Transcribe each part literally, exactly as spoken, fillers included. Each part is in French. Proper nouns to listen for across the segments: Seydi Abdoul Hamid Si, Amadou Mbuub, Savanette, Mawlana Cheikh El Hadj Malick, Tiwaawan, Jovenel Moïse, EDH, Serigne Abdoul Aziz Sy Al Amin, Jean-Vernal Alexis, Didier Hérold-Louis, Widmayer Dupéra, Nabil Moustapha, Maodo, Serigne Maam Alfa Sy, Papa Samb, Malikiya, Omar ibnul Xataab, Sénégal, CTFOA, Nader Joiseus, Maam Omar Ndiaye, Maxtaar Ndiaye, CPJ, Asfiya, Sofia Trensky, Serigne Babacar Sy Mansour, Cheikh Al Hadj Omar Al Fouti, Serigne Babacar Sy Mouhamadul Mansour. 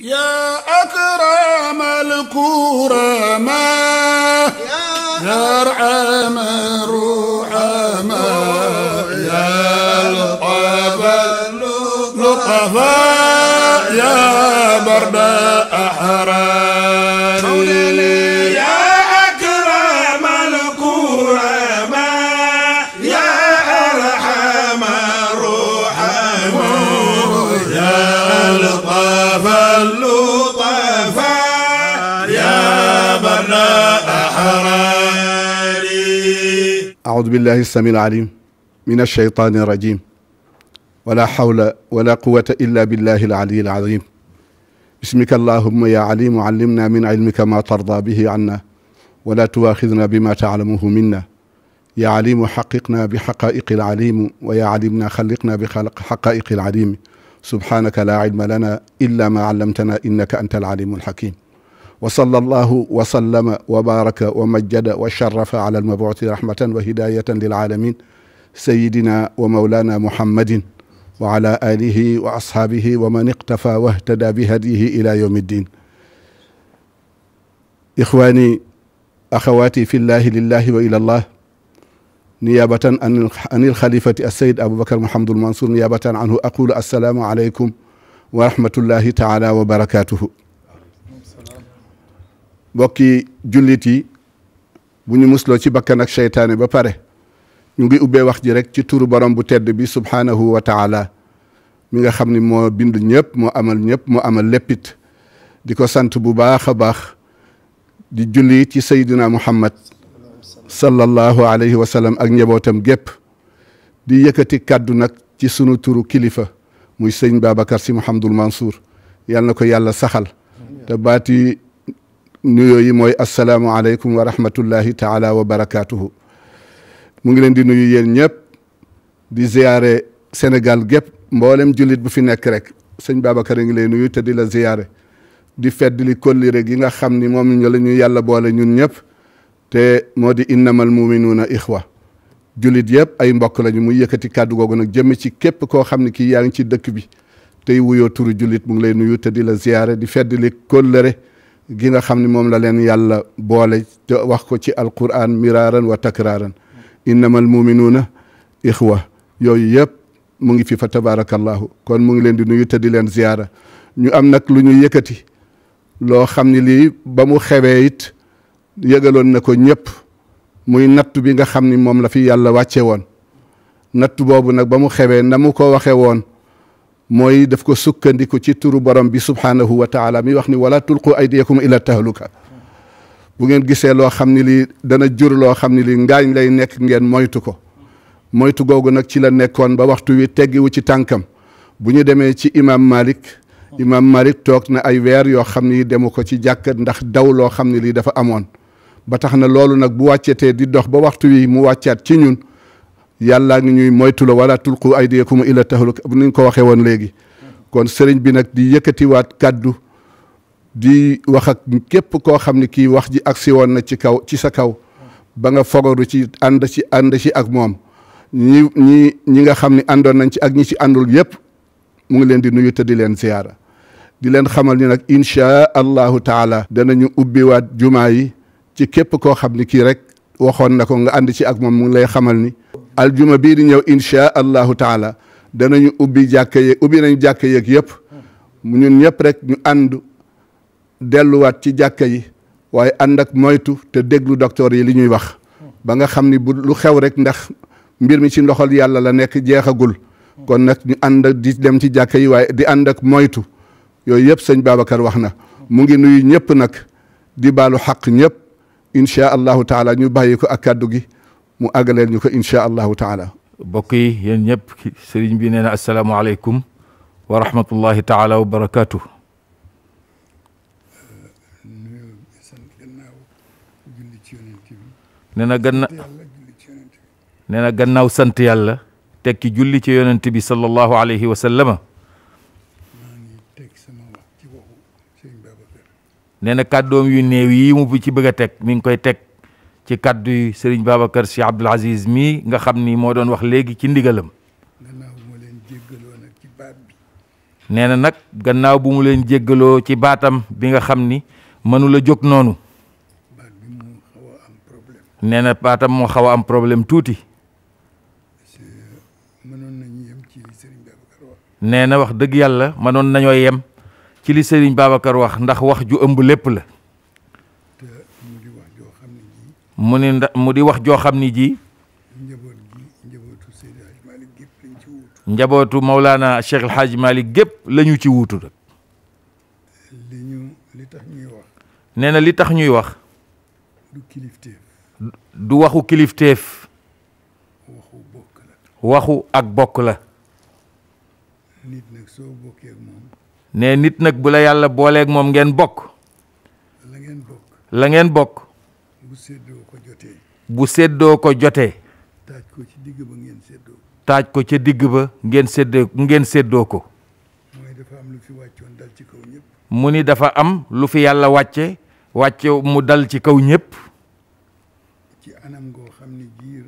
يا أكرم الكرماء يا أرحم الرحماء يا لطفاء يا برد أحرار يا أكرم الكرماء يا أرحم الرحماء يا لطفاء أعوذ بالله السميع العليم من الشيطان الرجيم ولا حول ولا قوة إلا بالله العلي العظيم بسمك اللهم يا عليم علمنا من علمك ما ترضى به عنا ولا تواخذنا بما تعلمه منا يا عليم حققنا بحقائق العليم ويا علمنا خلقنا بخلق حقائق العليم سبحانك لا علم لنا إلا ما علمتنا إنك أنت العليم الحكيم وصلى الله وسلم وبارك ومجد وشرف على المبعوث رحمة وهداية للعالمين سيدنا ومولانا محمد وعلى آله وأصحابه ومن اقتفى واهتدى بهديه إلى يوم الدين. إخواني أخواتي في الله لله وإلى الله، نيابة عن الخليفة السيد أبو بكر محمد المنصور نيابة عنه أقول السلام عليكم ورحمة الله تعالى وبركاته. mbokki jullit yi bu ñu musloo ci bakkan ak seytaane ba pare ñu ngi ubbee wax ji rek ci turu borom bu tedd bi subhanahu wa taala mi nga xam ni moo bind ñëpp moo amal ñëpp moo amal léppit di ko sant bu baax a baax di julli ci sayyidina muhammad sallallahu alayhi wa sallam ak njabootam gépp di yëkkati kàddu nag ci sunu turu kilifa muy Serigne Babacar Sy Mouhamadul Mansour yal na ko yàlla saxal te baati nuyoo yi mooy assalaamu aleykum wa rahmatullahi taala wa barakaatuhu. mu ngi leen di nuyu yéen ñëpp di ziyaare Sénégal gépp mboolem jullit bu fi nekk rek sëñ Babacar a ngi lay nuyu te di la ziyaare di feddali kollire gi nga xam ni moom ñu la ñu yàlla boole ñun ñëpp te moo di innamal muminuuna ixwa jullit yëpp ay mbokk lañu muy yëkkati kàddu googu nag jëm ci képp koo xam ne kii yaa ngi ci dëkk bi tey wuyoo turu jullit mu ngi lay nuyu te di la ziyaare di feddali kollire gi nga xam ne moom la leen yàlla boole te wax ko ci alquran miraaran wa takraaran innamal muminuuna ixwa yooyu yëpp mu ngi fi fa tabarakallahu kon mu ngi leen di nuyu te di leen ziyaara ñu am nag lu ñu yëkkati loo xam ne lii ba mu xewee it yëgaloon na ko ñëpp muy natt bi nga xam ni moom la fi yàlla wàcce woon natt boobu nag ba mu xewee na mu ko waxe woon mooy daf ko sukkandiku ci turu borom bi subhanahu wa taala mi wax ni wala tulqu aydiyakum ila tahluka bu ngeen gisee loo xam ne lii dana jur loo xam ne lii ngaañ lay nekk ngeen moytu ko moytu googu nag ci la nekkoon ba waxtu wi teggiwu ci tànkam bu ñu demee ci imam malik imam malik toog na ay weer yoo xam ni demu ko ci jàkkat ndax daw loo xam ne lii dafa amoon ba tax na loolu nag bu wàccetee di dox ba waxtu wi mu wàccaat ci ñun yàllaa ngi ñuy moytu la wala tulqu aydiyakum ila tahluk ni ñu ko waxee woon léegi kon sëriñ bi nag di yëkkatiwaat kàddu di wax ak képp koo xam ne kii wax ji agsi woon na ci kaw ci sa kaw ba nga fogaru ci ànd ci ànd ci ak moom ñi ñi ñi nga xam ne àndoon nañ ci ak ñi ci àndul yëpp mu ngi leen di nuyu te di leen ziyaara di leen xamal ni nag inchaa allahu taala danañu ubbiwaat jumaa yi ci képp koo xam ne kii rek waxoon na ko nga ànd ci ak moom mu ngi lay xamal ni aljuma bii di ñëw inchaa allahu taala danañu ubbi jàkka yeeg ubbi nañ jàkka yeeg yëpp ñun ñëpp rek ñu ànd delluwaat ci jàkka yi waaye ànd ak moytu te déglu docteur yi li ñuy wax ba nga xam ni bu lu xew rek ndax mbir mi ci ndoxal yàlla la nekk jeexagul kon nag ñu ànd ak di dem ci jàkka yi waaye di ànd ak moytu yooyu yëpp sëñ Babacar wax na mu ngi nuyu ñëpp nag di baalu xaq ñëpp inchaa allahu taala ñu bàyyi ko ak kàddu gi mu àggaleel ñu ko incha allahu taala. mbokk yi yéen ñëpp sëriñ bi nee na asalaamaaleykum wa rahmatullahi taala wa barakaatu. nee na ganna nee na gannaaw sant yàlla tekki julli ci yonent bi sallallahu alayhi wa sallama. nee na kàddoom yu néew yi mu ci bëgg a teg mi ngi koy teg. ci kàddu yi Serigne Babacar Sy Abdoul Aziz mii nga xam ni moo doon wax léegi ci ndigalam. nee na nag gannaaw bu mu leen jéggaloo ci baatam bi nga xam ni mënula jóg noonu. nee na baatam moo xaw a am problème tuuti. nee na wax dëgg yàlla mënoon nañoo yem ci li Serigne Babacar wax ndax wax ju ëmb lépp la. mu ni ndax mu di wax joo xam ni ji. njabootu Maulana Cheikh El Hadj Malick gépp la ñu ci wuutu rek. nee na li tax ñuy wax. du kilifteef. du waxu kilifteef. waxu ak bokk la. nit nag soo bokkee ak moom. nee nit nag bu la yàlla booleeg moom ngeen bokk. la ngeen bokk. la ngeen bokk. bu séddoo ko jotee. bu séddoo ko jotee. taaj ko ci digg ba ngeen séddoo. taaj ko ca digg ba ngeen séddoo ngeen séddoo ko. mu ni dafa am lu fi wàccoon dal ci kaw ñëpp. mu ni dafa am lu fi yàlla wàcce wàcce mu dal ci kaw ñëpp. ci anam goo xam ne giir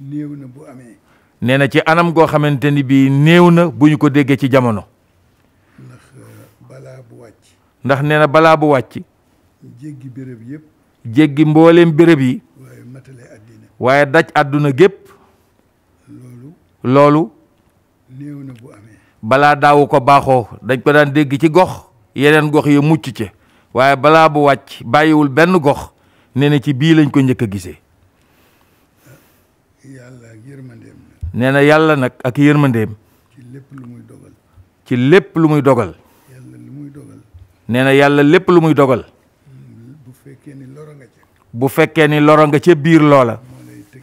néew na bu amee. nee na ci anam goo xamante ni bii néew na bu ñu ko déggee ci jamono. ndax balaa bu wàcc. ndax nee na balaa bu wàcc. jéggi béréb yëpp. jéggi mbooleem béréb yi. waaye matale àddina. waaye daj àdduna gépp. loolu. loolu. néew na bu amee. balaa daawu ko baaxoo dañ ko daan dégg ci gox yeneen gox yu mucc ca waaye balaa bu wàcc bàyyiwul benn gox nee na ci bii lañ ko njëkk a gisee. yàlla ak yërmandeem. nee na yàlla nag ak yërmandeem. ci lépp lu muy dogal. ci lépp lu muy dogal. yàlla lu muy dogal. nee na yàlla lépp lu muy dogal. bu fekkee ni loro nga ca. bu fekkee ni loro nga ca biir loola. moo lay teg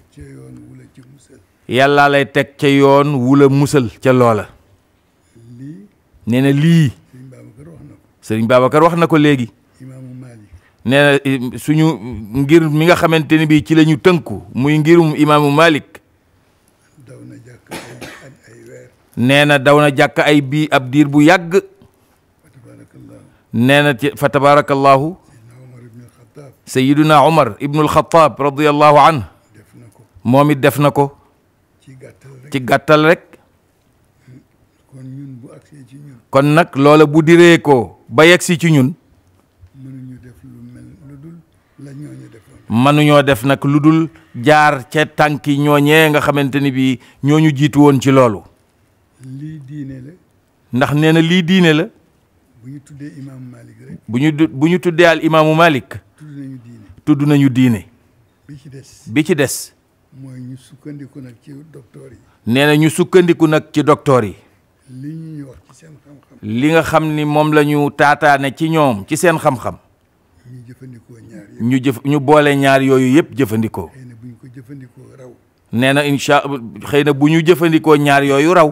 ca yoon wula ca musal. yàllaa lay teg ca yoon wula musal ca loola. lii. nee na lii. Serigne Babacar wax na ko. Serigne Babacar wax na ko léegi. imaamu Malik. nee na suñu ngir mi nga xamante ni bii ci la ñu tënku muy ngirum imaamu Malik. nee na daw na jàkk ay bii ab diir bu yàgg. nee na fa tabarakallahu sayiduna Omar ibnul Xataab radiallahu anhu moom it def na ko ci gàttal rek. kon nag loola bu diree ko ba yegsi ci ñun mënuñoo def nag lu dul jaar ca tànki ñooñee nga xamante ni bii ñooñu jiitu woon ci loolu. lii diine la. ndax nee na lii diine la. bu ñu tuddee imaamu Malik rek. bu ñu bu ñu tuddee al imaamu Malik. tudd nañu diine. tudd nañu diine. bi ci des. bi ci des. mooy ñu sukkandiku nag ci docteur yi. nee na ñu sukkandiku nag ci docteur yi. li ñu wax ci seen xam-xam. li nga xam ni moom la ñu taataane ci ñoom ci seen xam-xam. ñu jëfandikoo ñaar yooyu. ñu jëf ñu boole ñaar yooyu yëpp jëfandikoo. xëy na bu ñu ko jëfandikoo raw. nee na incha xëy na bu ñu jëfandikoo ñaar yooyu raw.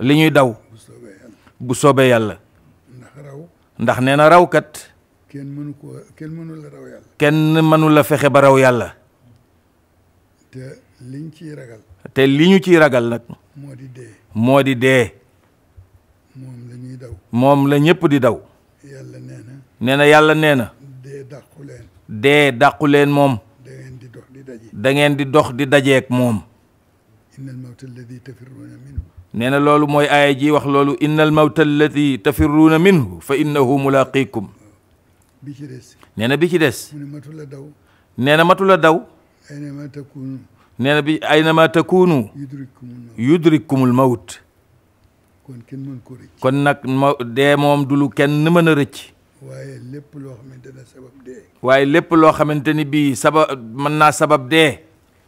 li ñuy daw bu soobee yàlla ndax raw ndax nee na rawkat kenn mënu ko kenn mënu la raw yàlla kenn mënu la fexe ba raw yàlla te li ñu ciy ragal te li ñu ciy ragal nag moo di dee moo di dee moom la ñuy daw moom la ñëpp di daw yàlla nee na nee na yàlla nee na dee dàqu leen dee dàqu leen moom da ngeen di dox di daje da ngeen di dox di dajeek moom innal mawta alladi tafirruuna minhu nee na loolu mooy aaya ji wax loolu innal mawta alladi tafirruuna minhu fa innahu mulaqikum bi ci des nee na bi ci des mu ne matula daw nee na matula daw aynama takunu nee na bi aynama takunu yudrikkumul mawt kon kenn mën ko rëcc kon nag ma dee moom du lu kenn mën a rëcc waaye lépp loo xamante ne sabab dee waaye lépp loo xamante ni bii sabab mën naa sabab dee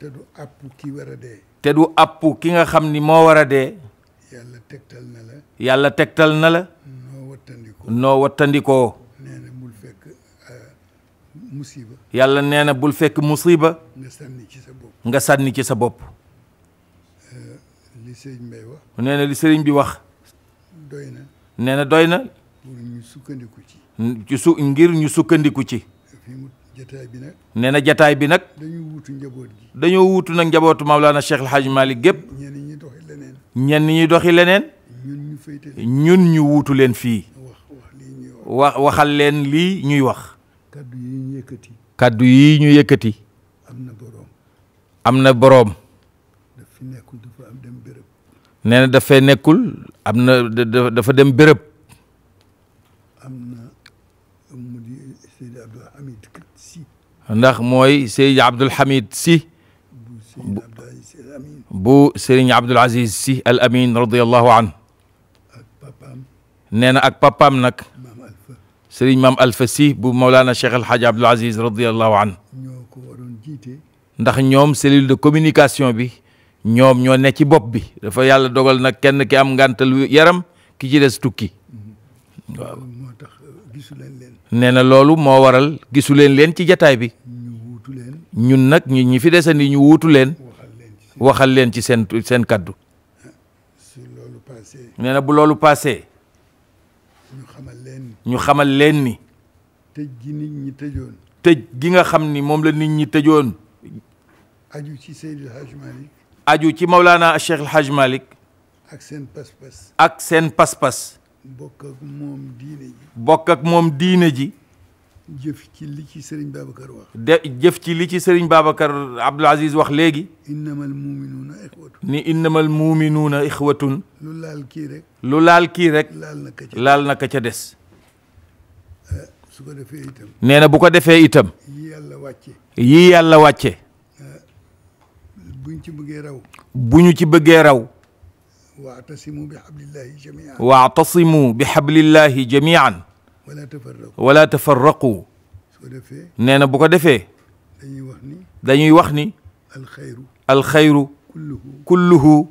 te du àpp ki war a dee te du àpp ki nga xam ni moo war a dee. yàlla tegtal na la. yàlla tegtal na la. noo wattandikoo noo wattandikoo. nee na bul fekk musiba. yàlla nee na bul fekk musiba. nga sànni ci sa bopp. nga sànni ci sa bopp. li sëriñ bi wax. nee na li sëriñ bi wax. doy na. nee na doy na. pour ñu sukkandiku ci. ci su ngir ñu sukkandiku ci. jataay bi nag nee na jataay bi nag dañoo wuutu njaboot gi dañoo wuutu nag njabootu Mawlana Cheikh El Hadj Malick gépp ñenn ñi doxi leneen ñenn ñi doxi leneen ñun ñu wuutu leen fii wax waxal leen lii ñuy wax kaddu yi ñu yëkkati kaddu yi ñu yëkkati am na boroom am na boroom daf fi nekkul dafa am dem béréb nee na dafay nekkul am na dafa dem béréb. am na mu di Seydi Abdoul Hamid Si. ndax mooy Seydi Abdoul Hamid Si. bu Serigne Abdoul Aziz Sy Al Amin radiyallahu anhu nee na ak papaam nag Serigne Maam Alfa Sy bu Mawlana Cheikh El Hadj Abdoul Aziz radiyallahu anhu ndax ñoom cellule de communication bi ñoom ñoo ne ci bopp bi dafa yàlla dogal nag kenn ki am ngàntal yaram ki ci des tukki waaw nee na loolu moo waral gisu leen leen ci jataay bi ñun nag ñi ñi fi desandi ñu wuutu leen waxal leen ci seen seen kaddu nee na bu loolu passé ñu xamal leen ñu xamal leen ni tëj gi nit ñi tëjoon tëj gi nga xam ni moom la nit ñi tëjoon aju ci Seydi El Hadj Malick aju ci Mawlana Cheikh El Hadj Malick ak seen pas-pas ak seen pas-pas bokk ak moom diine ji bokk ak moom diine ji jëf ci li ci Serigne Babacar wax. de jëf ci li ci Serigne Babacar Abdoul Aziz wax léegi. innamal muuminuuna ixwatun. ni innamal muuminuuna ixwatun. lu laal kii rek. lu laal kii rek. laal na ka ca laal na ka ca des. su ko defee itam. nee na bu ko defee itam. yii yàlla wàcce. yii yàlla wàcce. buñ ci bëggee raw. buñu ci bëggee raw. waatasimu bi xablillahi jamian. waatasimu bi xablillahi jamian. wala tafarraqu wala tafarraqu nee na bu ko defee dañuy wax ni dañuy wax ni alxayru alxayru kulluhu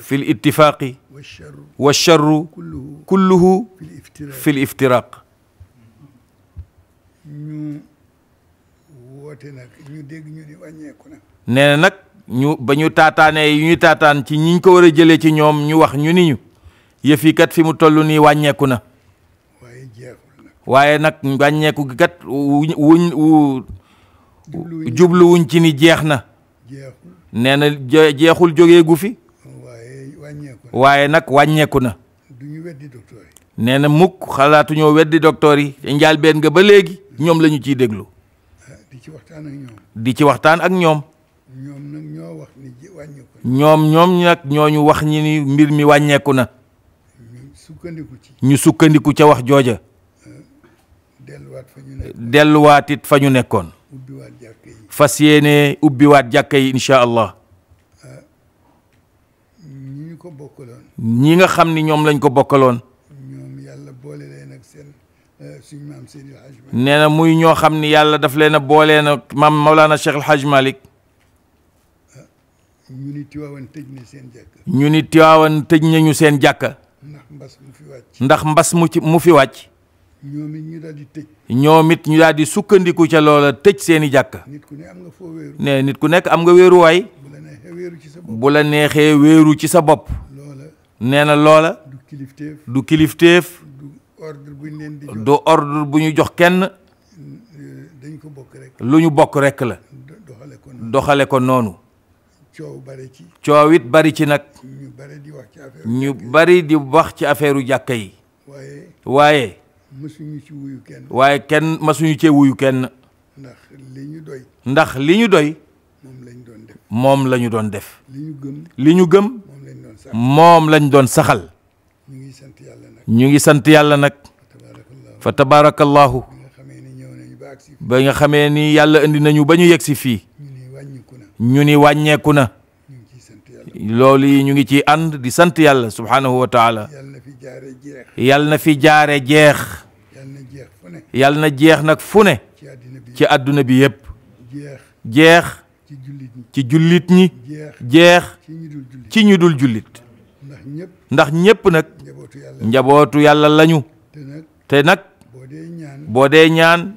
fi l ittifaaqi wacharru kulluhu fi l iftiraaq ñu woote nag ñu dégg ñu ni wàññeeku nag nee na nag ñu ba ñu taataanee yu ñu taataan ci ñiñ ko war a jëlee ci ñoom ñu wax ñu ni ñu yëf yi kat fi mu toll nii wàññeeku na waaye nag wàññeeku gi kat wuñ wu jubluwuñ ci ni jeex na nee na jeexul jógee gu fi waaye nag wàññeeku na nee na mukk xalaatuñoo weddi docteur yi njaal benn nga ba léegi ñoom la ñu ciy déglu di ci waxtaan ak ñoom ñoom ñoom nag ñooñu wax ñi ni mbir mi wàññeeku na ñu sukkandiku ca wax jooja delluwaat it fa ñu nekkoon fas yéene ubbiwaat jàkka yi incha allah ñi nga xam ni ñoom lañ ko bokkaloon nee na muy ñoo xam ni yàlla daf leen a boolee na maam Mawlana Cheikh El Hadj Malick ñu ni Tiwaawan tëj nañu seen jàkka ndax mbas mu ci mu fi wàcc ñoom it ñu daal di tëj. ñoom it ñu daal di sukkandiku ca loola tëj seeni jàkka. ne nit ku nekk am nga wéeruwaay. bu la neexee wéeru ci sa bopp. nee na loola. du kilifteef du kilifteef. du ordre bu ñu leen di jox du ordre bu ñu jox kenn. dañ ko bokk rek. lu ñu bokk rek la. doxale ko noonu doxale ko noonu. coow bari ci. coow it bari ci nag. ñu bari di wax ci affaire ñu bari di wax ci affaire jàkka yi. waaye waaye. masuñu ci wuyu kenn waaye kenn masuñu cee wuyu kenn ndax li ñu doy ndax li ñu doy moom lañ doon def moom la ñu doon def li ñu gëm li ñu gëm moom lañ doon saxal ñu ngi sant yàlla nag ñu ngi sant yàlla nag fa tabaarakallahu ba nga xamee ni yàlla indi nañu ba ñu yegg si fii ñu ni wàññeeku na loolu yi ñu ngi ciy ànd di sant yàlla subhaanahu wa taala yàlla na fi jaare jeex yàlla na jeex nag fu ne ci àdduna bi yépp jeex ci jullit ñi jeex ci ñu dul jullit ndax ñépp nag njabootu yàlla lañu te nag boo dee ñaan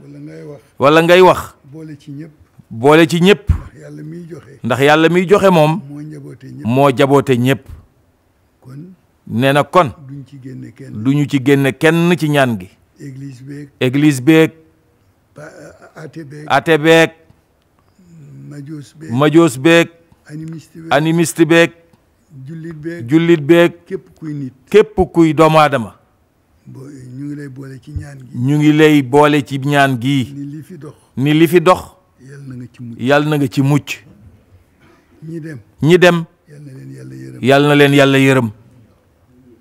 wala ngay wax boole ci ñépp ndax yàlla miy joxe moom moo jaboote ñépp nee na kon du ñu ci génne kenn ci ñaan gi église beeg athée beeg majoos beeg animiste beeg jullit beeg képp kuy doomu aadama ñu ngi lay boole ci ñaan gi ni li fi dox yàlla na nga ci mucc ñi dem yàlla na leen yàlla yërëm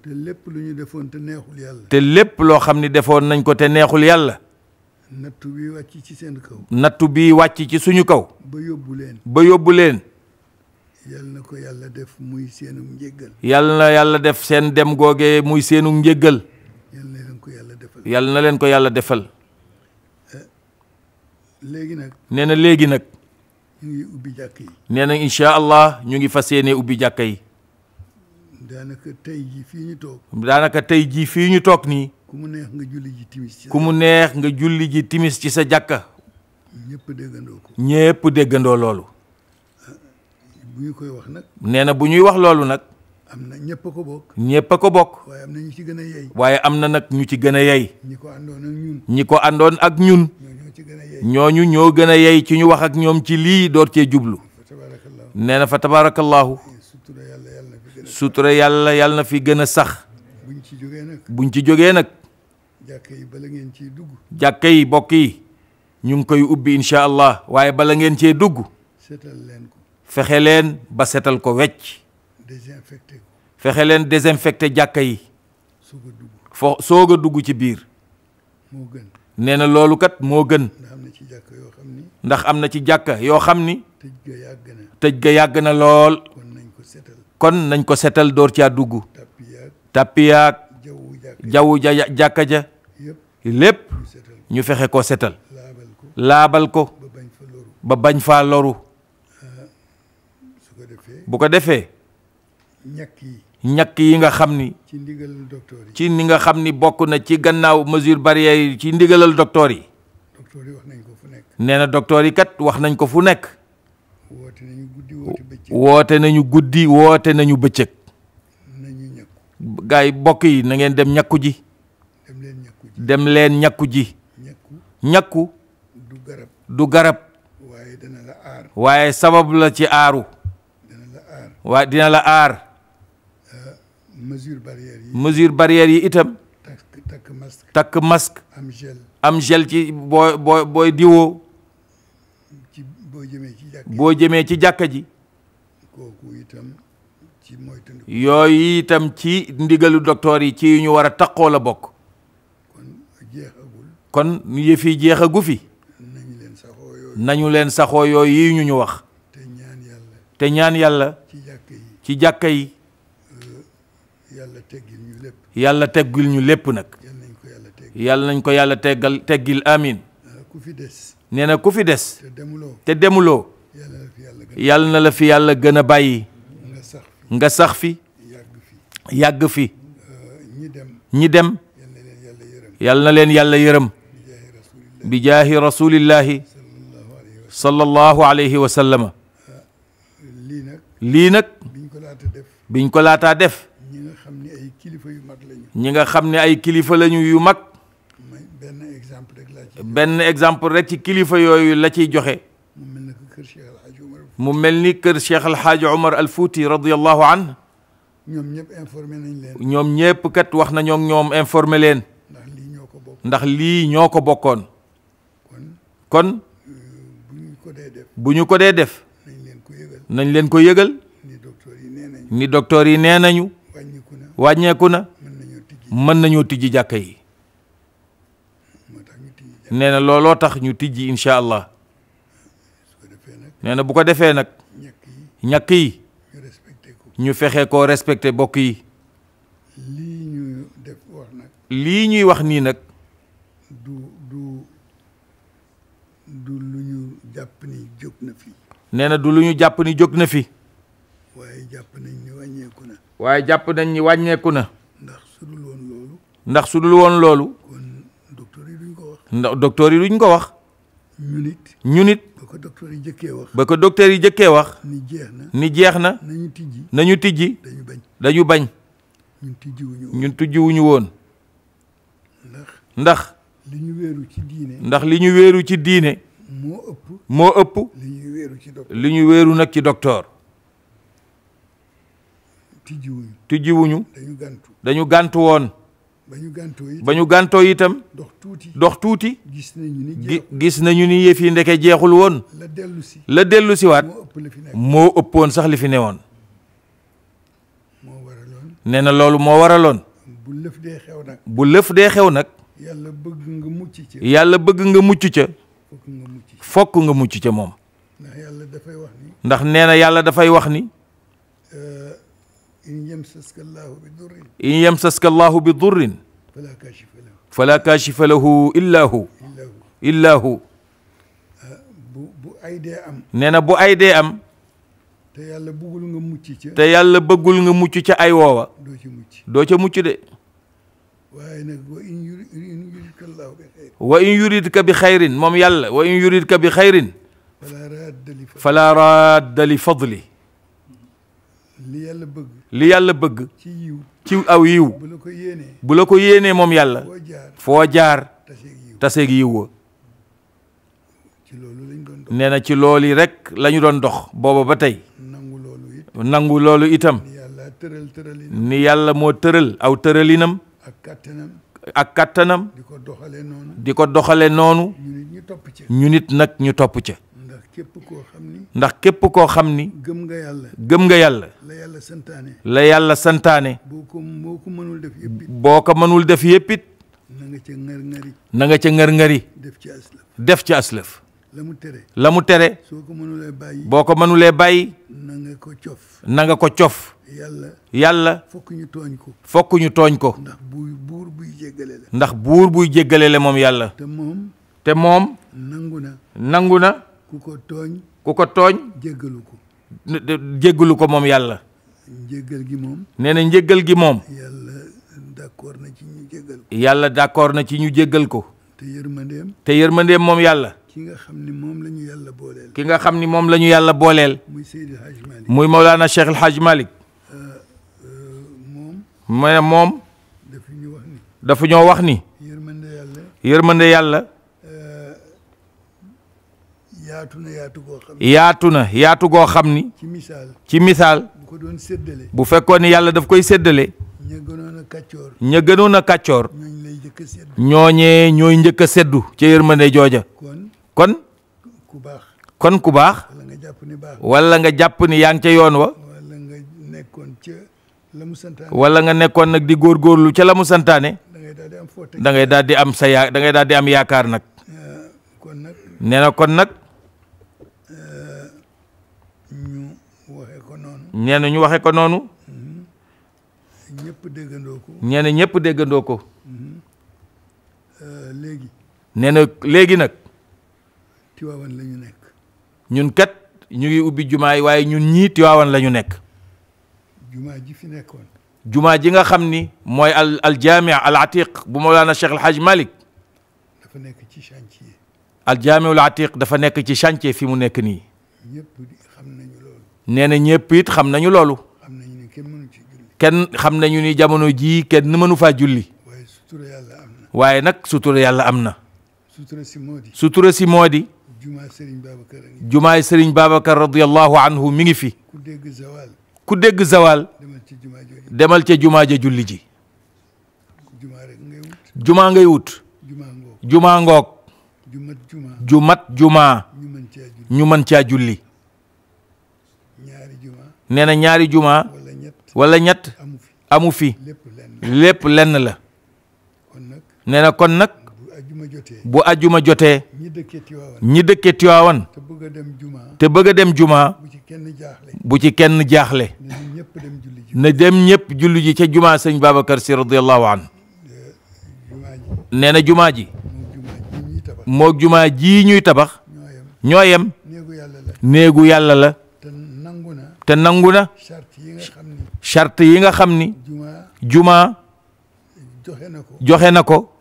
te lépp lu ñu defoon te neexul yàlla. te lépp loo xam ne defoon nañ ko te neexul yàlla. nattu bi wàcc ci seen kaw. nattu bi wàcc ci suñu kaw. ba yóbbu leen. ba yóbbu leen. yàlla na ko yàlla def muy seenu njéggal. yàlla na yàlla def seen dem googee muy seenu njéggal. yàlla na leen ko yàlla defal. yàlla na leen ko yàlla defal. léegi nag. nee na léegi nag. ñu ngi ubbi jàkka yi. nee na incha allah ñu ngi fas yéene ubbi jàkka yi. daanaka tey jii fii ñu toog. daanaka tey jii fii ñu toog nii. ku mu neex nga julli ji timis ci. ku mu neex nga julli ji timis ci sa jàkka. ñëpp déggandoo ko. ñëpp déggandoo loolu. bu ñu koy wax nag. nee na bu ñuy wax loolu nag. am na ñëpp a ko bokk. ñëpp a ko bokk. waaye am na ñu ci gën a yey. waaye am na nag ñu ci gën a yey. ñi ko àndoon ak ñun. ñi ko àndoon ak ñun. ñooñu ñoo gën a yey ci ñu wax ak ñoom ci lii door cee jublu. nee na fa tabarakallahu. sutura yàlla yàlla na fi gën a sax. buñ ci jógee nag. buñ ci jógee nag. jàkka yi bala ngeen cee dugg. jàkka yi bokk yi ñu ngi koy ubbi incha allah waaye bala ngeen cee dugg. seetal leen ko. fexe leen ba seetal ko wecc. désinfecté. fexe leen désinfecté jàkka yi. soog a dugg fo soog a dugg ci biir. moo gën. nee na loolu kat moo gën. ndax am na ci jàkka yoo xam ni. ndax am na ci jàkka yoo xam ni. tëj ga yàgg na. tëj ga yàgg na lool. kon nañ ko seetal. kon nañ ko seetal door caa dugg. tappiyaag jaww ja jàkka ja lépp ñu fexe ko seetal. laabal ko ba bañ faa loru. bu ko defee. ñàkk yi ñàkk yi nga xam ni. ci ndigalal docteur yi. ci ni nga xam ni bokk na ci gannaaw mesure barrière yi ci ndigalal docteur yi. docteur yi wax nañ ko fu nekk. nee na docteur yi kat wax nañ ko fu nekk. woote nañu guddi woote bëccëg. woote nañu guddi woote nañu bëccëg. nañu ñàkku. gars yi bokk yi na ngeen dem ñàkku ji. dem leen ñàkku ji. dem leen ñàkku ji. ñàkku. du garab du garab. waaye dana la aar. waaye sabab la ci aaru. dana la aar. waaye dina la aar. mesure barrière yi mesure barrière yi itam. takk takk masque. takk masque. am gel am gel ci booy booy booy diwoo. boo jëmee ci jàkka ji boo jëmee ci jàkka ji. kooku itam ci moytandiku. yooyu itam ci ndigalu docteur yi ci yu ñu war a taqoo la bokk. kon jeexagul. kon yëf yi jeexagu fi. nañu leen saxoo yooyu. nañu leen saxoo yooyu yi ñu ñu wax. te ñaan yàlla. te ñaan yàlla. ci jàkka yi ci jàkka yi. yàlla teggil ñu lépp. yàlla teggil ñu lépp nag. yàlla nañ ko yàlla teggal teggil amin. ku fi des. nee na ku fi des. te demuloo te demuloo. yàlla na la fi yàlla gën a bàyyi. nga sax fi nga sax fi. yàgg fi. ñi dem ñi dem. yàlla na leen yàlla yërëm. bi jaahi rasulillahi. sallallahu alayhi wa sallama. lii nag. lii nag. biñ ko laata def. biñ ko laataa def. ñi nga xam ne ay kilifa yu mag lañu. ñi nga xam ne ay kilifa lañu yu mag. benn exemple rek laa ci benn exemple rek ci kilifa yooyu la ciy joxe. mu mel ni kër Cheikh Al Hadj Omar. mu mel ni kër Cheikh Al Hadj Omar Al Fouti radiyallahu anhu. ñoom ñëpp informé nañ leen. ñoom ñëpp kat wax na ñoom ñoom informé leen. ndax lii ñoo ko bokk. ndax lii ñoo ko bokkoon. kon. bu ñu ko dee def. bu ñu ko dee def. nañ leen ko yëgal. nañ leen ko yëgal. ni docteur yi nee nañu. ni docteur yi nee nañu. wàññeeku na wàññeeku na. mën nañoo tijji jàkka yi. nee na looloo tax ñu tijji incha allah nee na bu ko defee nag ñàkk yi ñu fexe koo respecté bokk yi lii ñuy def wax nag lii ñuy wax nii nag du du du lu ñu jàpp ni jóg na fi. nee na du lu ñu jàpp ni jóg na fi. waaye jàpp nañ ni wàññeeku na. waaye jàpp nañ ni wàññeeku na. ndax su dul woon loolu. ndax su dul woon loolu. ndax docteur yi duñ ko wax. ñu nit ñu nit. ba ko docteur yi jëkkee wax. ba ko docteur yi jëkkee wax. ni jeex na ni jeex na. nañu tijji nañu tijji. dañu bañ dañu bañ. ñun tijjiwuñu woon ñun tijjiwuñu woon. ndax. ndax. li ñu wéeru ci diine. ndax li ñu wéeru ci diine. moo ëpp. moo ëpp. li ñu wéeru ci docteur li ñu wéeru nag ci docteur. tijjiwuñu. tijjiwuñu. dañu gàntu dañu gàntu woon. ba ñu gàntoo itam ba ñu gàntoo itam. dox tuuti dox tuuti. gis nañu ni gis nañu ni yëf yi ndeke jeexul woon. la dellu si la dellu si waat. moo ëpp li fi nekk moo ëppoon sax li fi newoon. moo waraloon nee na loolu moo waraloon. bu lëf dee xew nag. bu lëf dee xew nag. yàlla bëgg nga mucc ca. yàlla bëgg nga mucc ca. fokk nga mucc ca moom. ndax yàlla dafay wax ni. ndax nee na yàlla dafay wax ni. in yamsaska allahu bi durrin. in yamsaska allahu bi durrin. fala kaashifa lahu. fala kaashifa lahu illa hu. illa hu. bu bu ay dee am. nee na bu ay dee am. te yàlla bëggul nga mucc ca. te yàlla bëggul nga mucc ca ay woowa. doo ca mucc doo ca mucc de. waaye nag wa in yuridka allahu bi xayrin. wa in yuridka bi xayrin moom yàlla wa in yuridka bi xayrin. fala raadda li fadli. li yàlla bëgg. li yàlla bëgg. ci yiw ci aw yiw. bu la ko yéenee. bu la ko yéenee moom yàlla. foo jaar foo jaar. taseeg yiw taseeg yiw. nee na ci loolu rek la ñu doon dox booba ba tey. nangu loolu it. nangu loolu itam. ni yàlla tëral tëralinam. ni yàlla moo tëral aw tëralinam. ak kattanam. ak kattanam. di ko doxalee noonu. di ko doxalee noonu. ñu nit ñu topp ca. ñu nit nag ñu topp ca. képp koo xam ni. ndax képp koo xam ni. gëm nga yàlla. gëm nga yàlla. la yàlla santaane. la yàlla santaane. boo ko boo ko mënul def yëpp it. boo ko mënul def yëpp it. na nga ca ngër-ngëri. na nga ca ngër-ngëri. def ci aslëf. def ci aslëf. la mu tere. la mu tere. soo ko mënulee bàyyi. boo ko mënulee bàyyi. na nga ko cof. na nga ko cof. yàlla. yàlla. fokk ñu tooñ ko. fokk ñu tooñ ko. ndax buur buur buy jéggale la. ndax buur buy jéggale la moom yàlla. te moom. te moom. nangu na. nangu na. ku ko tooñ. ku ko tooñ. jéggalu ko. jéggalu ko moom yàlla. njéggal gi moom. nee na njéggal gi moom. yàlla d'accord na ci ñu jéggal ko. yàlla d'accord na ci ñu jéggal ko. te yërmandeem. te yërmandeem moom yàlla. ki nga xam ni moom la ñu yàlla booleel. ki nga xam ni moom la ñu yàlla booleel. muy Seydi El Hadj Malick. muy Mawlana Cheikh El Hadj Malick. moom. mais moom. dafa ñu wax ni. dafa ñoo wax ni. yërmande yàlla. yërmande yàlla. yaatu na yaatu goo xam ni. yaatu na yaatu goo xam ni. ci misaal. ci misaal. bu ko doon séddale. bu fekkoon ni yàlla daf koy séddale. ña gënoon a kàccoor. ña gënoon a kàccoor. ñooñ lay njëkk a séddu. ñooñee ñooy njëkk a séddu. ca yërmande jooja. kon kon. ku baax. kon ku baax. wala nga jàpp ni baax. wala nga jàpp ni yaa ngi ca yoon wa. wala nga nekkoon ca la mu santaane. wala nga nekkoon nag di góorgóorlu ca la mu santaane. da ngay daal di am foote. da ngay daal di am sa ya da ngay daal di am yaakaar nag. kon nag. nee na kon nag. nee na ñu waxee ko noonu. ñëpp déggandoo ko. nee na ñëpp déggandoo ko. léegi. nee na léegi nag. Tiwaawan la ñu nekk. ñun kat ñu ngi ubbi jumaa yi waaye ñun ñii Tiwaawan la ñu nekk. jumaa ji fi nekkoon. jumaa ji nga xam ni mooy al al jaamia al atiq bu Mawlana Cheikh El Hadj Malick. dafa nekk ci chantier. al jaamia al atiq dafa nekk ci chantier fi mu nekk nii. ñëpp xam nañu loolu. nee na ñëpp it xam nañu loolu. xam nañu ni kenn mënu ci julli. kenn xam nañu ni jamono jii kenn mënu faa julli. waaye sutura yàlla am na. waaye nag sutura yàlla am na. sutura si moo di. sutura si moo di. jumaay Serigne Babacar. jumaay Serigne Babacar radiyallahu anhu mi ngi fi. ku dégg zawal. ku dégg zawal. demal ca jumaa ja julli ji. demal ca jumaa ja julli ji. jumaa rek ngay wut. jumaa ngay wut. jumaa ngoog. jumaa ngoog. ju mat jumaa. ju mat jumaa. ñu mën caa julli. ñu mën caa julli. nee na ñaari jumaa wala ñett amu fi lépp lenn la. nee na kon nag bu ajuma jotee ñi dëkkee Tiwaawan te bëgg a dem jumaa bu ci kenn jaaxle na dem ñëpp julli ji ca jumaa sëñ Babacar Sy radiyallahu anhu. nee na jumaa ji moo jumaa jii ñuy tabax ñoo yem néegu yàlla la. te nangu na charte yi nga xam ni jumaa joxe na ko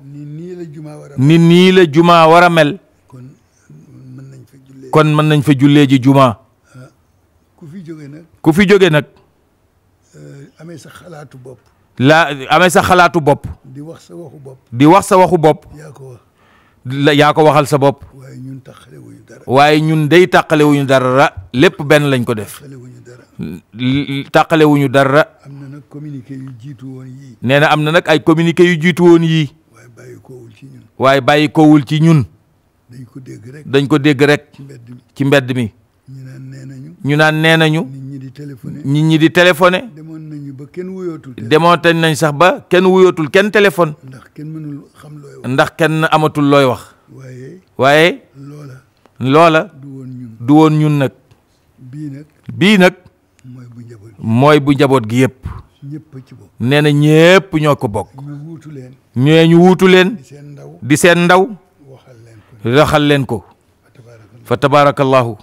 ni nii la jumaa war a mel kon mën nañ fa jullee ji jumaa ku fi jóge nag ku fi jóge nag amee sa xalaatu bopp la amee sa xalaatu bopp di wax sa waxu bopp di wax sa waxu bopp yaa ko waxal sa bopp waaye ñun day tàqale wuñu dara lépp benn lañ ko def tàqale wuñu dara. nee na am na nag ay communiqué yu jiitu woon yii. waaye bàyyi koowul ci ñun. dañ ko dégg rek. ci mbedd mi. ñu naan nee nañu. ñu naan nee nañu. di téléphoné. nit ñi di téléphoné. demoon nañu ba kenn wuyootul. demoon nañ sax ba kenn wuyootul kenn téléphone. ndax kenn mënul xam looy wax. ndax kenn amatul looy wax. waaye. waaye. loola. loola. du woon ñun du woon ñun nag. bii nag. bii nag. mooy bu njaboot gi mooy bu njaboot gi yëpp. ñëpp ci bokk. nee na ñëpp ñoo ko bokk. ñu wuutu leen. ñee ñu wuutu leen. di seen ndaw di seen ndaw. waxal leen ko waxal leen ko. fa tabarakallahu.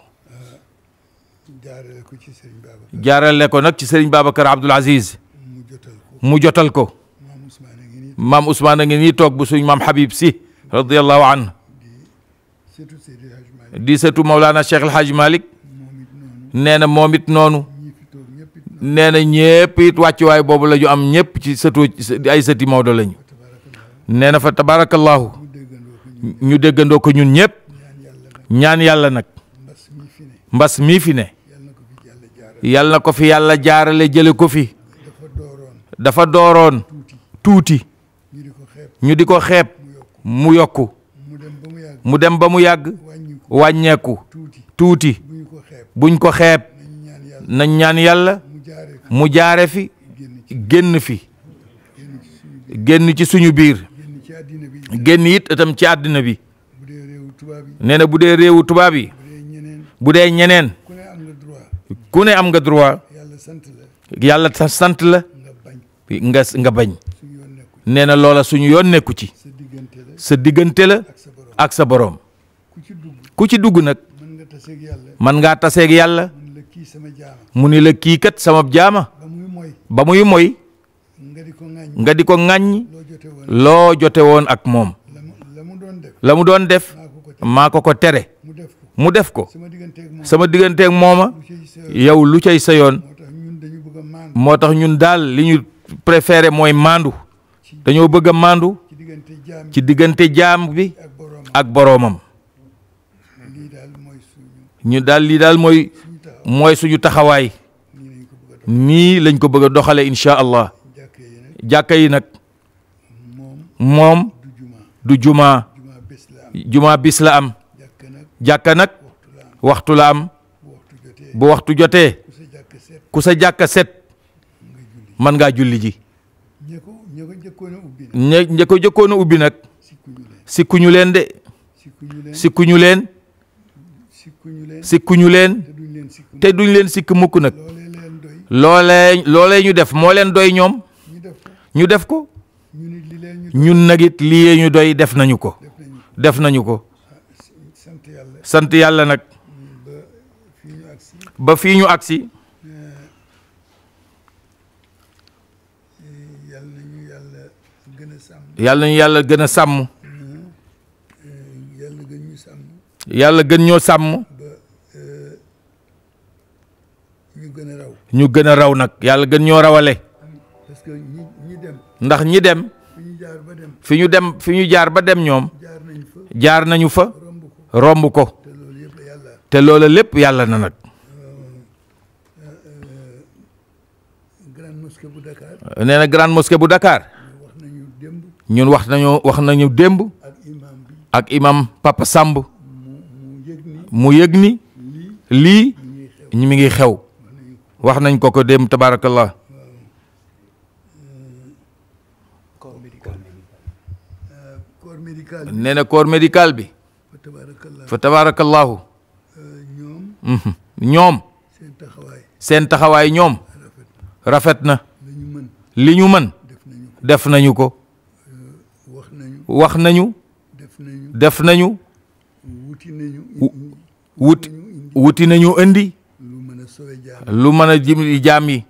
jaarale ko ci Serigne Babacar. jaarale ko nag ci Serigne Babacar Abdoul Aziz. mu jotal ko mu jotal ko. maam Ousmane a ngi nii toog bu suñ maam Habib si. radiyallahu anhu. di sëtu Mawlana Cheikh El Hadj Malick. nee na moom it noonu. nee na ñëpp it wàccuwaay boobu la ñu am ñëpp ci sëtu ay sëti Maodo lañu. nee na fa tabarakallahu. ñu déggandoo ko ñun ñëpp. ñaan yàlla nag. mbas mii fi ne yal na ko fi yàlla jaarale jële ko fi dafa dooroon tuuti ñu di ko xeeb mu yokku mu dem ba mu yàgg wàññeeku tuuti buñ ko xeeb nañ ñaan yàlla mu jaare fi génn fi génn ci suñu biir génn it itam ci àddina bi nee na bu dee réewu tubaab yi bu dee ñeneen ku ne am nga droit yàlla sant la nga nga bañ nee na loola suñu yoon nekku ci sa diggante la ak sa boroom ku ci dugg nag man ngaa taseeg yàlla mu ni la kii kat sama jaama ba muy moy nga di ko ŋàññ loo jote woon ak moom la mu doon def maa ko ko tere mu def ko sama digganteeg mooma yow lu cay sa yoon moo tax ñun daal li ñu préféré mooy maandu dañoo bëgg a maandu ci diggante jaam bi ak boroomam ñu daal lii daal mooy mooy suñu taxawaay nii lañ ko bëgg a doxale incha allah jàkka yi nag moom du jumaa jumaa bis la am jàkka nag waxtu la am bu waxtu jotee ku sa jàkka set mën ngaa julli ji ñe ñe ko jëkkoon a ubbi nag sikkuñu leen de sikkuñu leen sikkuñu leen te duñ leen sikk mukk nag loolee loolee ñu def moo leen doy ñoom ñu def ko ñun nag it lii ñu doy def nañu ko def nañu ko. sant yàlla nag ba fii ñu agsi yàlla nañu yàlla gën a sàmm yàlla gën ñoo sàmm ñu gën a raw nag yàlla gën ñoo rawale ndax ñi dem fi ñu dem fi ñu jaar ba dem ñoom jaar nañu fa romb ko te loola lépp yàlla na nag nee na grande mosquée bu Dakar ñun wax nañu wax nañu démb ak imam Papa Samb mu yëg ni lii ñu mi ngi xew wax nañ ko ko démb tabarakallah nee na corps médical bi fa tabarakallahu ñoom seen taxawaay ñoom rafet na li ñu mën def nañu ko wax nañu def nañu wut wuti nañu indi lu mën a jëm jaam yi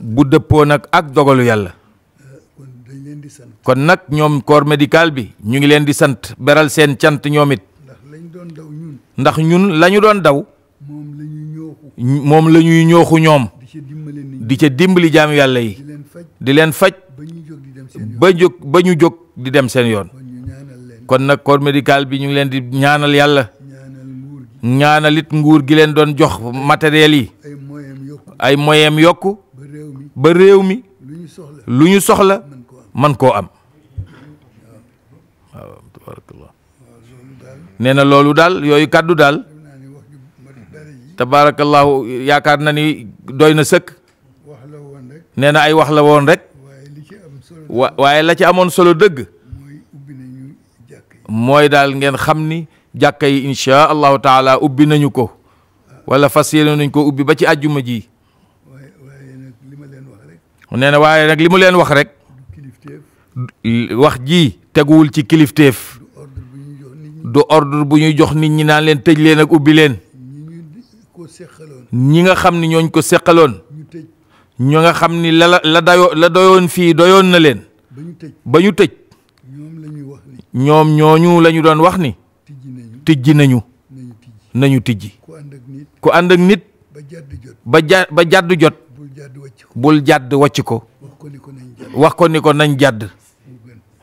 bu dëppoo nag ak dogalu yàlla kon nag ñoom corps médical bi ñu ngi leen di sant beral seen cant ñoom it ndax ñun la ñu doon daw moom la ñuy ñooxu ñoom di ca dimbali jaam yàlla yi di leen faj ba jóg ba ñu jóg di dem seen yoon kon nag corps médical bi ñu ngi leen di ñaanal yàlla ñaanalit nguur gi leen doon jox matériel yi ay moyens yokku ba réew mi lu ñu soxla man koo am waaw tabarakallah nee na loolu daal yooyu kàddu daal tabaarakallahu yaakaar na ni doy na sëkk. nee na ay wax la woon rek. waaye la ci amoon solo dëgg. mooy daal ngeen xam ni jàkka yi insha allahu taala ubbi nañu ko. wala fas yéene nañ ko ubbi ba ci àjjuma ji. nee na waaye nag li mu leen wax rek. wax ji teguwul ci kilifteef. du ordre bu ñuy jox nit ñi naan leen tëj leen ak ubbi leen. ñi nga xam ni ñooñ ko seqaloon. ñoo nga xam ni la la dayoo la doyoon fii doyoon na leen. ba ñu tëj. ñoom ñooñu la ñu doon wax ni. tijji nañu. nañu tijji. ku ànd ak nit. ba ja ba jàdd jot. bul jàdd wàcc ko. wax ko ni ko nañ jàdd.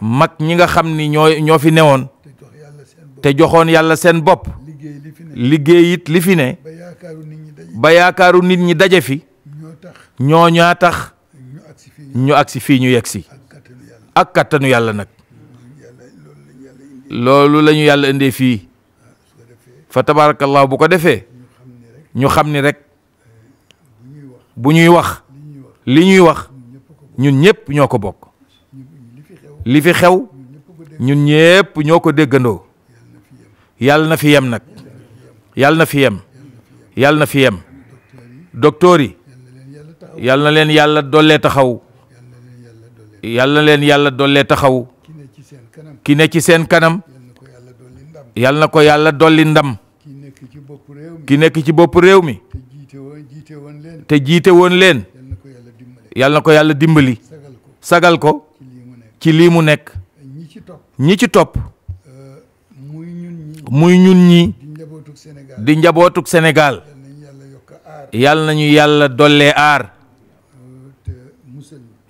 mag ñi nga xam ni ñoo ñoo fi newoon te joxoon yàlla seen bopp. liggéey it li fi ne ba yaakaaru nit ñi daje fi. ñoo ñaa tax ñu agsi fii ñu yegsi ak kattanu yàlla nag loolu la ñu yàlla indee fii fa tabarakallahu bu ko defee ñu xam ni rek bu ñuy wax li ñuy wax ñun ñépp ñoo ko bokk li fi xew ñun ñépp ñoo ko déggandoo yàlla na fi yem nag yàlla na fi yem yàlla na fi yem docteur yi yàlla na leen yàlla dollee taxaw yàlla na leen yàlla dollee taxaw ki ne ci seen kanam yàlla na ko yàlla dolli ndam ki nekk ci bopp réew mi te jiite woon leen yàlla na ko yàlla dimbali sagal ko ci lii mu nekk ñi ci topp muy ñun ñi di njabootug Sénégal yàlla nañu yàlla dollee aar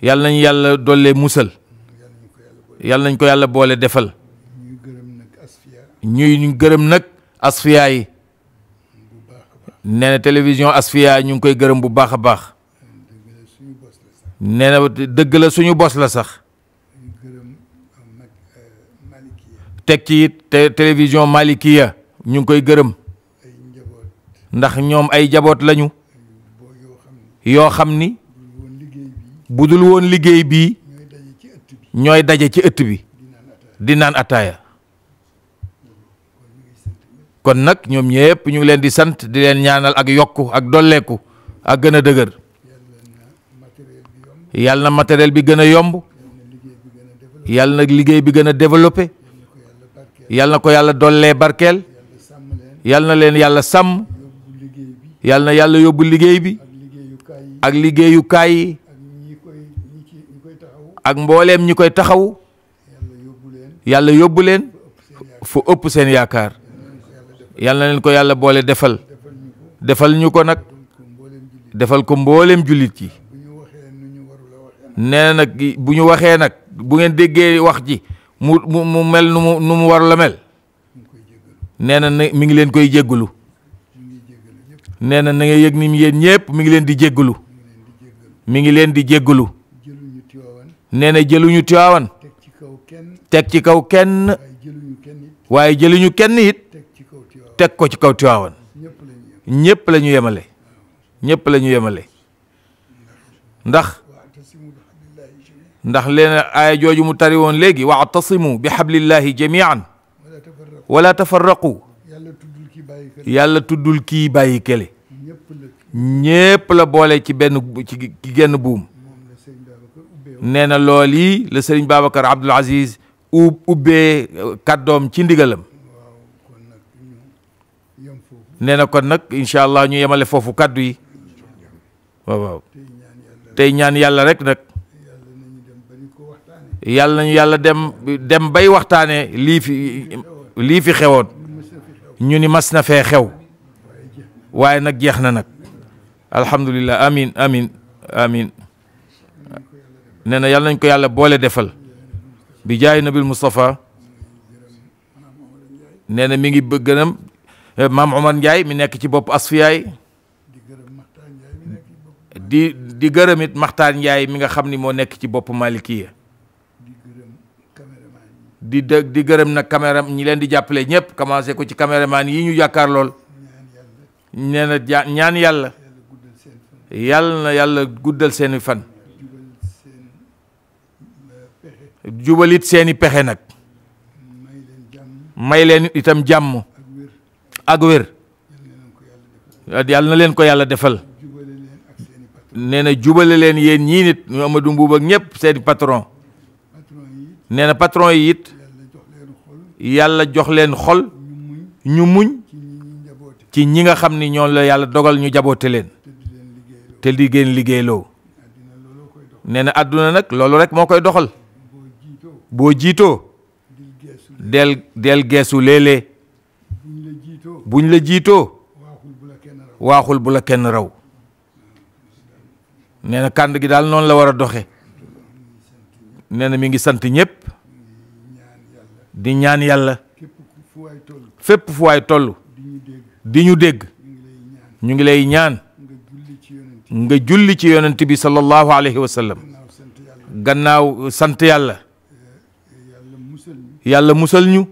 yàlla nañu yàlla dollee musal yàlla nañ ko yàlla boole defal ñuy ñu gërëm nag asfiya yi nee na télévision asfiya ñu ngi koy gërëm bu baax a baax nee na dëgg la suñu bos la sax teg ci it télévision malikiya ñu ngi koy gërëm ndax ñoom ay jaboot lañu yoo xam ni bu dul woon liggéey bii ñooy daje ci ëtt bi di naan ataaya kon nag ñoom ñépp ñu ngi leen di sant di leen ñaanal ak yokku ak dolleeku ak gën a dëgër yàlla na matériel bi gën a yomb yàlla na liggéey bi gën a développé yàlla na ko yàlla dollee barkeel yàlla na leen yàlla sàmm yàlla na yàlla yóbbu liggéey bi ak liggéeyukaay yi ak mbooleem ñi koy taxaw yàlla yóbbu leen fu ëpp seen yaakaar yàlla na leen ko yàlla boole defal defal ñu ko nag defal ko mbooleem jullit yi nee na nag bu ñu waxee nag bu ngeen déggee wax ji mu mu mu mel nu mu nu mu war la mel nee na mi ngi leen koy jéggulu nee na na nga yëg ni yéen ñépp mi ngi leen di jéggulu mi ngi leen di jéggulu nee na jëluñu Tiwaawan teg ci kaw kenn waaye jëluñu kenn it teg ko ci kaw Tiwaawan ñépp la ñu yemale ñépp la ñu yemale ndax ndax leen aaya jooju mu tari woon léegi wa'tasimu bi hablillahi jami'an wala tafarraqu yàlla tuddul kii bàyyi kele ñépp la boole ci benn ci genn buum nee na lool yi la Serigne Babacar Abdoul Aziz u ubbee kàddoom ci ndigalam nee na kon nag incha allah ñu yemale foofu kàddu yi waaw waaw tey ñaan yàlla rek nag yàlla nañu yàlla dem dem bay waxtaanee lii fi lii fi xewoon ñu ni mas na fee xew waaye nag jeex na nag alhamdulilah amin amin amin nee na yàlla nañ ko yàlla boole defal bi jaay nabil Moustapha nee na mi ngi bëgganam maam Omar Ndiaye mi nekk ci bopp Asfiyaay di di gërëm it Maxtaar Ndiaye mi nga xam ni moo nekk ci bopp Malikiya di di gërëm nag caméra ñi leen di jàppale ñëpp commencé ko ci caméraman yi ñu yaakaar lool nee na ñaan yàlla yàlla na yàlla guddal seeni fan jubalit seeni pexe nag may leen itam jàmm ak wér yàlla na leen ko yàlla defal nee na jubale leen yéen ñii nit ñu Amadou Mbuub ak ñëpp seeni patron nee na patron yi it yàlla jox leen xol ñu muñ ci ñi nga xam ni ñoom la yàlla dogal ñu jaboote leen te di génn liggéeyloo nee na àdduna nag loolu rek moo koy doxal boo jiitoo del del geesu léeg-léeg buñ la jiitoo waaxul bu la kenn raw nee na kànd gi daal noonu la war a doxe nee na mi ngi sant ñëpp di ñaan yàlla fépp fu waay toll di ñu dégg ñu ngi lay ñaan nga julli ci yonent bi sallallahu alayhi wa sallam gannaaw sant yàlla yàlla musal ñu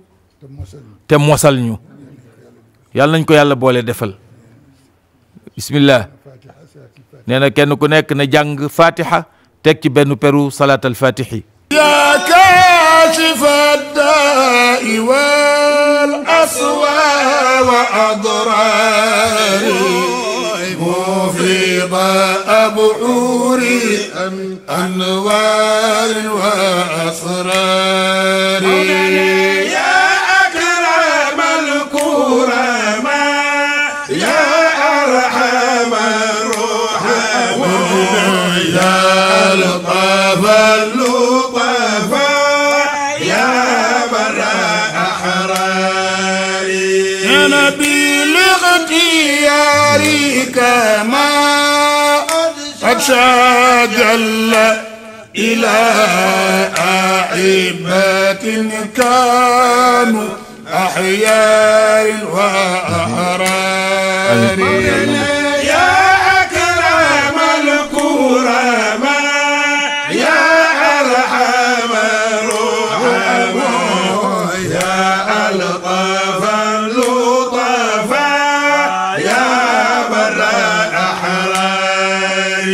te mosal ñu yàlla nañ ko yàlla boole defal bismillah nee na kenn ku nekk na jàng fatiha teg ci benn peru salat al fatihi ya kaashifa daa'i wal aswa wa adrari مفيضا أبعور أنوار وأسرار يا أكرم الكرم يا أرحم الرحم يا لطف اللطف يا بر أحرار يا نبي لاختيارك جل إلى أحبة كانوا أحياء وأحرار يا أكرم الكرم يا أرحم الرحم يا ألطف اللطف يا بر أحرار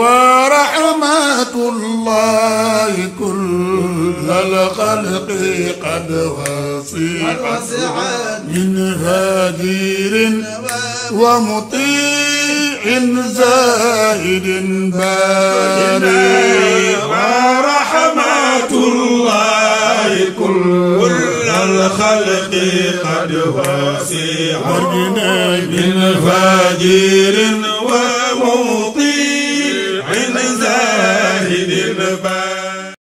ورحمة الله كل الخلق قد وسعت من هادير ومطيع زاهد باري ورحمة الله كل الخلق قد وسعت من هادير